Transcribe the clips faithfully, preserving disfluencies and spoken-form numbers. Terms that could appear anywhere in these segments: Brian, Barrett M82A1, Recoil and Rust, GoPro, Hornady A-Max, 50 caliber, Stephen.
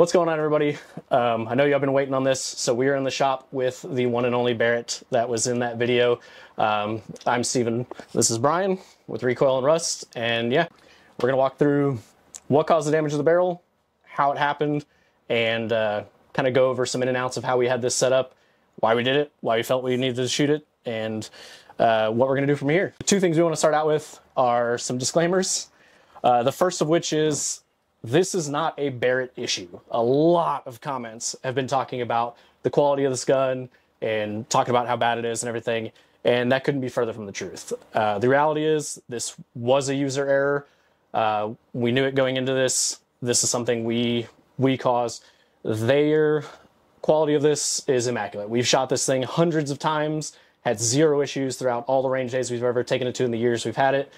What's going on, everybody? Um, I know y'all been waiting on this, so we are in the shop with the one and only Barrett that was in that video. Um, I'm Steven, this is Brian with Recoil and Rust, and yeah, we're gonna walk through what caused the damage to the barrel, how it happened, and uh, kind of go over some in and outs of how we had this set up, why we did it, why we felt we needed to shoot it, and uh, what we're gonna do from here. The two things we wanna start out with are some disclaimers. Uh, the first of which is, this is not a Barrett issue. A lot of comments have been talking about the quality of this gun and talking about how bad it is and everything, and that couldn't be further from the truth. Uh, the reality is this was a user error. Uh, we knew it going into this. This is something we we caused. Their quality of this is immaculate. We've shot this thing hundreds of times, had zero issues throughout all the range days we've ever taken it to in the years we've had it.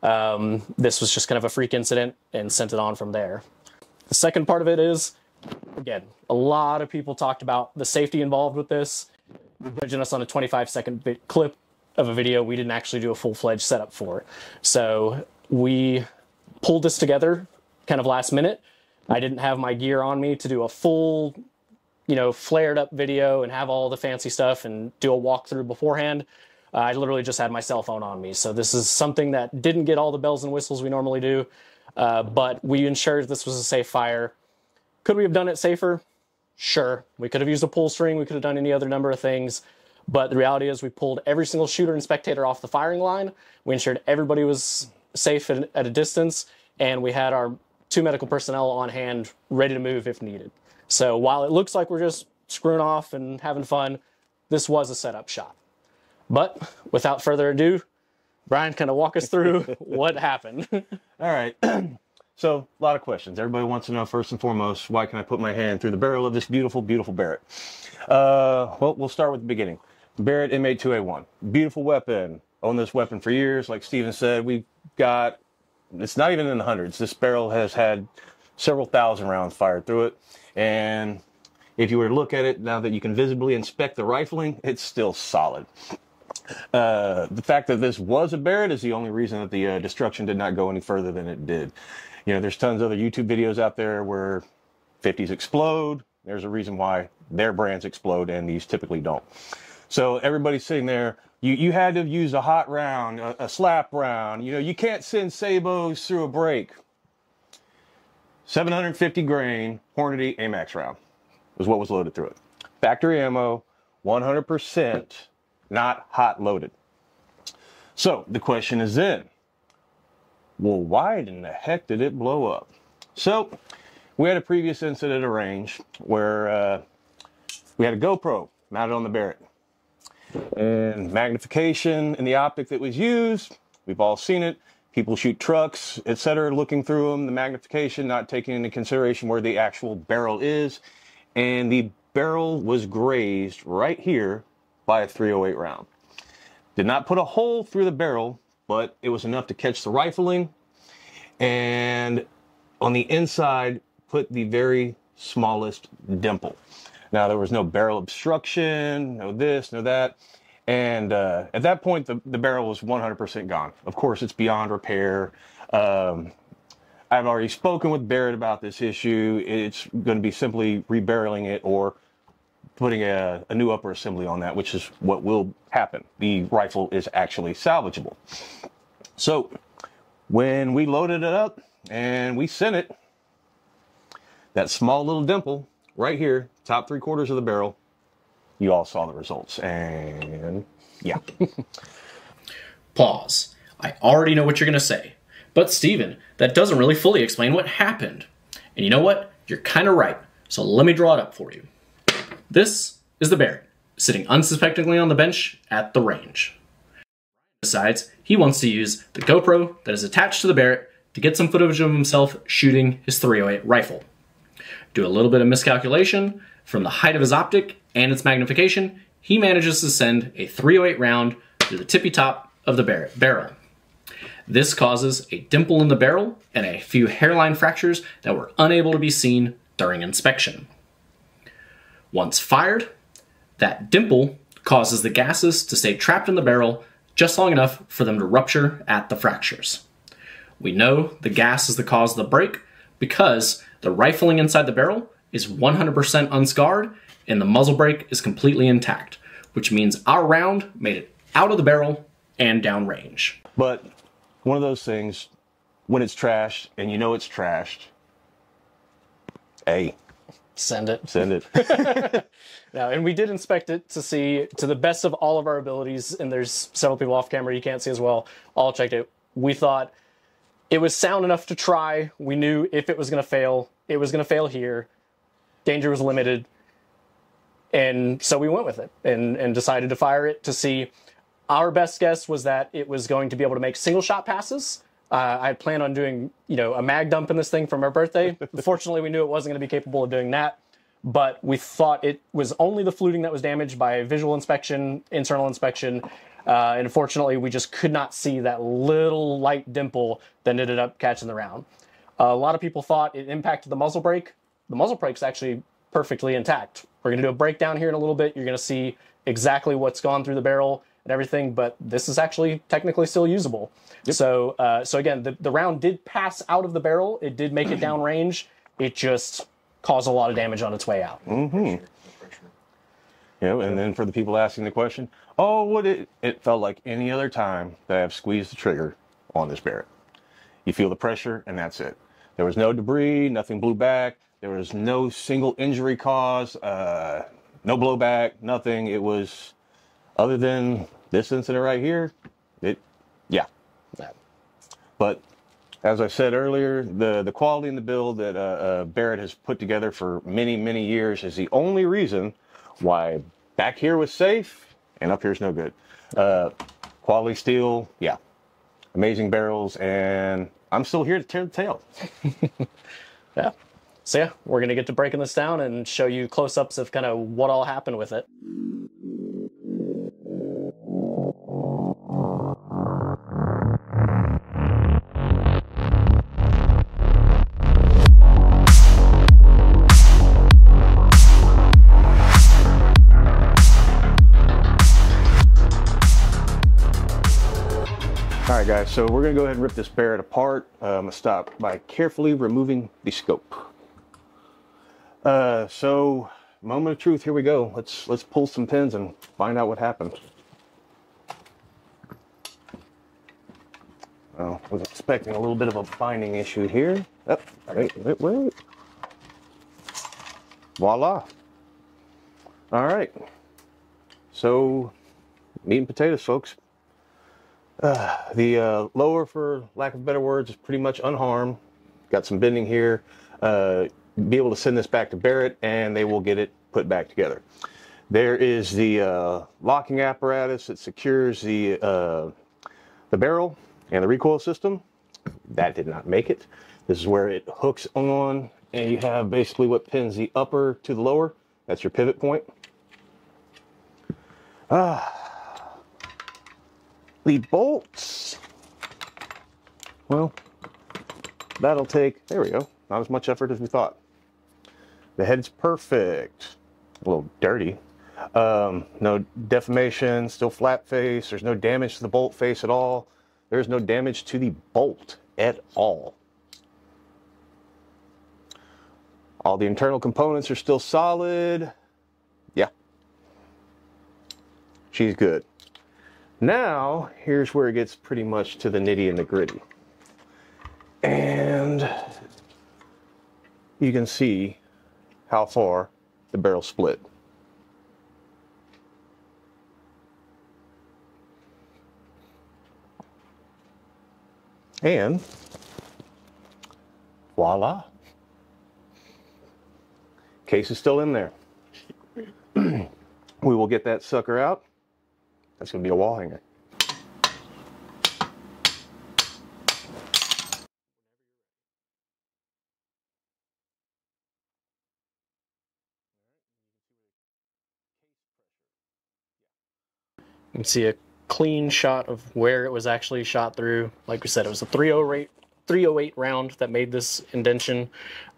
Um, this was just kind of a freak incident and sent it on from there. The second part of it is, again, a lot of people talked about the safety involved with this, judging us on a twenty-five second clip of a video we didn't actually do a full-fledged setup for. So we pulled this together kind of last minute. I didn't have my gear on me to do a full, you know, flared up video and have all the fancy stuff and do a walkthrough beforehand. Uh, I literally just had my cell phone on me. So this is something that didn't get all the bells and whistles we normally do, uh, but we ensured this was a safe fire. Could we have done it safer? Sure. We could have used a pull string. We could have done any other number of things, but the reality is we pulled every single shooter and spectator off the firing line. We ensured everybody was safe at, at a distance, and we had our two medical personnel on hand ready to move if needed. So while it looks like we're just screwing off and having fun, this was a setup shot. But without further ado, Brian, kind of walk us through what happened. All right. So a lot of questions. Everybody wants to know, first and foremost, why can I put my hand through the barrel of this beautiful, beautiful Barrett? Uh, well, we'll start with the beginning. Barrett M eighty-two A one. Beautiful weapon. Owned this weapon for years. Like Steven said, we've got, it's not even in the hundreds. This barrel has had several thousand rounds fired through it. And if you were to look at it, now that you can visibly inspect the rifling, it's still solid. Uh, the fact that this was a Barrett is the only reason that the uh, destruction did not go any further than it did. You know, there's tons of other YouTube videos out there where fifties explode. There's a reason why their brands explode and these typically don't. So everybody's sitting there. You, you had to use a hot round, a, a slap round. You know, you can't send sabos through a break. seven hundred fifty grain Hornady A-Max round was what was loaded through it. Factory ammo, one hundred percent. Not hot loaded. So the question is then, well, why in the heck did it blow up? So we had a previous incident at range where uh, we had a GoPro mounted on the Barrett. And magnification and the optic that was used, we've all seen it. People shoot trucks, et cetera, looking through them, the magnification, not taking into consideration where the actual barrel is. And the barrel was grazed right here by a three oh eight round. Did not put a hole through the barrel, but it was enough to catch the rifling, and on the inside put the very smallest dimple. Now there was no barrel obstruction, no this, no that, and uh, at that point the, the barrel was one hundred percent gone. Of course it's beyond repair. Um, I've already spoken with Barrett about this issue. It's going to be simply rebarreling it or putting a, a new upper assembly on that, which is what will happen. The rifle is actually salvageable. So when we loaded it up and we sent it, that small little dimple right here, top three quarters of the barrel, you all saw the results. And yeah. Pause. I already know what you're going to say, but Steven, that doesn't really fully explain what happened. And you know what? You're kind of right. So let me draw it up for you. This is the Barrett, sitting unsuspectingly on the bench at the range. Besides, he wants to use the GoPro that is attached to the Barrett to get some footage of himself shooting his three oh eight rifle. Do a little bit of miscalculation, from the height of his optic and its magnification, he manages to send a three oh eight round through the tippy top of the Barrett barrel. This causes a dimple in the barrel and a few hairline fractures that were unable to be seen during inspection. Once fired, that dimple causes the gases to stay trapped in the barrel just long enough for them to rupture at the fractures. We know the gas is the cause of the break because the rifling inside the barrel is one hundred percent unscarred and the muzzle brake is completely intact, which means our round made it out of the barrel and downrange. But one of those things, when it's trashed and you know it's trashed, hey, send it. Send it. No, and we did inspect it to see, to the best of all of our abilities, and there's several people off camera you can't see as well, all checked it. We thought it was sound enough to try. We knew if it was going to fail, it was going to fail here. Danger was limited. And so we went with it and, and decided to fire it to see. Our best guess was that it was going to be able to make single shot passes. Uh, I plan on doing, you know, a mag dump in this thing for my birthday. Fortunately, we knew it wasn't going to be capable of doing that, but we thought it was only the fluting that was damaged by visual inspection, internal inspection. Uh, and fortunately, we just could not see that little light dimple that ended up catching the round. Uh, a lot of people thought it impacted the muzzle brake. The muzzle brake's actually perfectly intact. We're going to do a breakdown here in a little bit. You're going to see exactly what's gone through the barrel and everything, but this is actually technically still usable. Yep. So, uh, so again, the, the round did pass out of the barrel. It did make it downrange. It just caused a lot of damage on its way out. Mm-hmm. Yeah, and then for the people asking the question, oh, what it, it felt like any other time that I've squeezed the trigger on this Barrett. You feel the pressure, and that's it. There was no debris, nothing blew back. There was no single injury cause, uh, no blowback, nothing. It was, other than this incident right here, it, yeah. But as I said earlier, the, the quality in the build that uh, uh, Barrett has put together for many, many years is the only reason why back here was safe and up here's no good. Uh, quality steel, yeah. Amazing barrels, and I'm still here to tear the tail. Yeah. So yeah, we're gonna get to breaking this down and show you close-ups of kind of what all happened with it. All right, guys, so we're gonna go ahead and rip this Barrett apart. Um, I'm gonna stop by carefully removing the scope. Uh, so, moment of truth, here we go. Let's, let's pull some pins and find out what happened. Well, I was expecting a little bit of a binding issue here. Oh, wait, wait, wait. Voila. All right. So, meat and potatoes, folks. Uh, the uh, lower, for lack of better words, is pretty much unharmed. Got some bending here. Uh, be able to send this back to Barrett, and they will get it put back together. There is the uh, locking apparatus that secures the uh, the barrel and the recoil system. That did not make it. This is where it hooks on, and you have basically what pins the upper to the lower. That's your pivot point. Ah. The bolts, well, that'll take, there we go, not as much effort as we thought. The head's perfect, a little dirty, um, no deformation, still flat face, there's no damage to the bolt face at all, there's no damage to the bolt at all. All the internal components are still solid, yeah, she's good. Now, here's where it gets pretty much to the nitty and the gritty. And you can see how far the barrel split. And voila. Case is still in there. We will get that sucker out. That's going to be a wall hanger. You can see a clean shot of where it was actually shot through. Like we said, it was a three oh eight round that made this indention.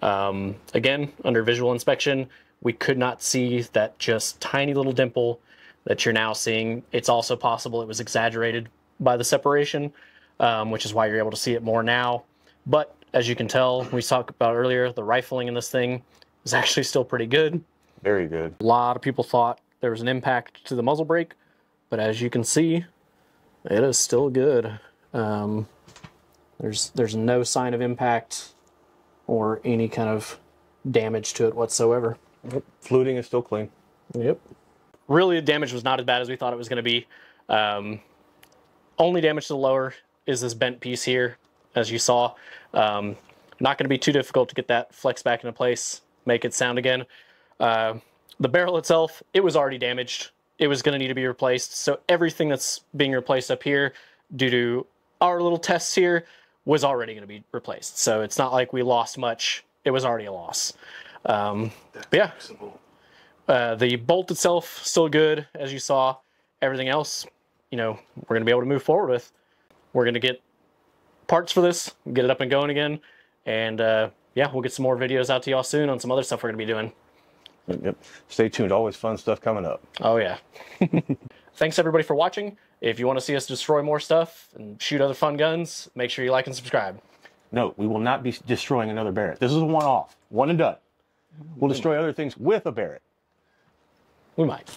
Um, again, under visual inspection, we could not see that just tiny little dimple that you're now seeing. It's also possible it was exaggerated by the separation, um, which is why you're able to see it more now. But as you can tell, we talked about earlier, the rifling in this thing is actually still pretty good. Very good. A lot of people thought there was an impact to the muzzle brake, but as you can see, it is still good. Um, there's there's no sign of impact or any kind of damage to it whatsoever. Yep. Fluting is still clean. Yep. Really, the damage was not as bad as we thought it was going to be. Um, only damage to the lower is this bent piece here, as you saw. Um, not going to be too difficult to get that flex back into place, make it sound again. Uh, the barrel itself, it was already damaged. It was going to need to be replaced. So everything that's being replaced up here due to our little tests here was already going to be replaced. So it's not like we lost much. It was already a loss. Um, but yeah, uh, the bolt itself, still good, as you saw. Everything else, you know, we're going to be able to move forward with. We're going to get parts for this, get it up and going again. And uh, yeah, we'll get some more videos out to y'all soon on some other stuff we're going to be doing. Yep. Stay tuned. Always fun stuff coming up. Oh, yeah. Thanks, everybody, for watching. If you want to see us destroy more stuff and shoot other fun guns, make sure you like and subscribe. No, we will not be destroying another Barrett. This is a one-off. One and done. We'll destroy other things with a Barrett. We might.